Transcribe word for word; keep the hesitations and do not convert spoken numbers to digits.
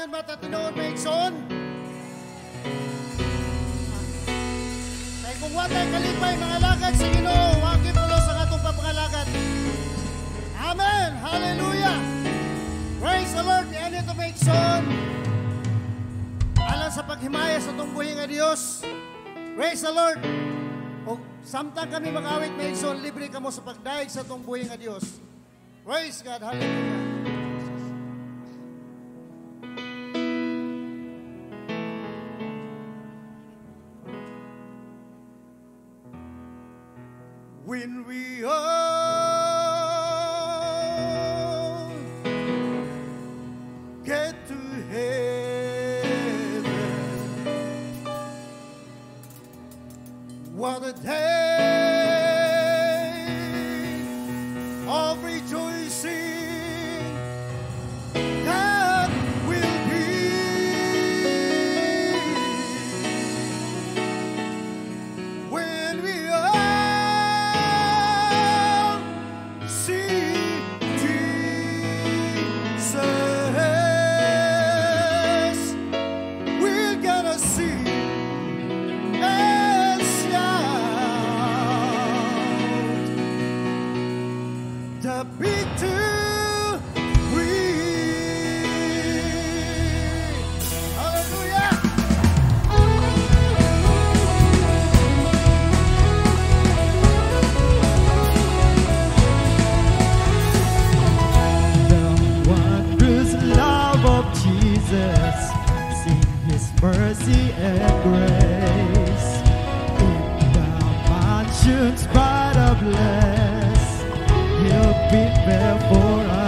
Dayon ba tatinoon may ikson? Kaya kung watay kalipay mga lakad sa Ginoo, wakit ulo sa katong papakalakad. Amen! Hallelujah! Praise the Lord! Yan ito may ikson. Alang sa paghimaya sa tungbuhin nga Diyos. Praise the Lord! O samtang kami mag-awit may ikson, libre ka mo sa pagdaig sa tungbuhin nga Diyos. Praise God! Hallelujah! When we all get to heaven, what a day of rejoicing that will be when we all mercy and grace in the mansions bright of bliss, He'll be there for us.